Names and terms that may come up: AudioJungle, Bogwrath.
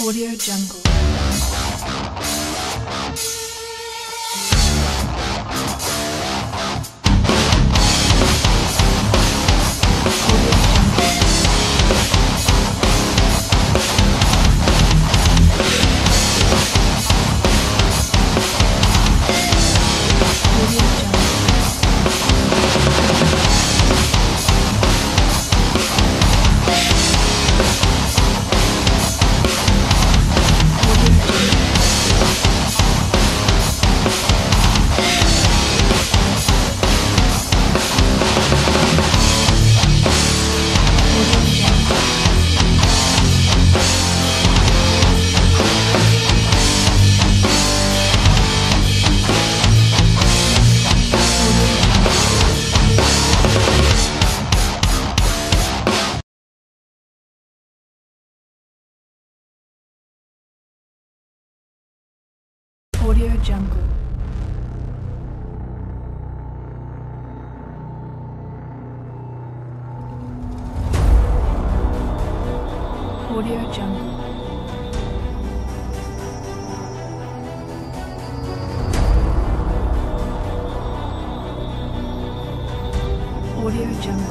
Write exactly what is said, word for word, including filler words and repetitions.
AudioJungle. AudioJungle. AudioJungle. AudioJungle.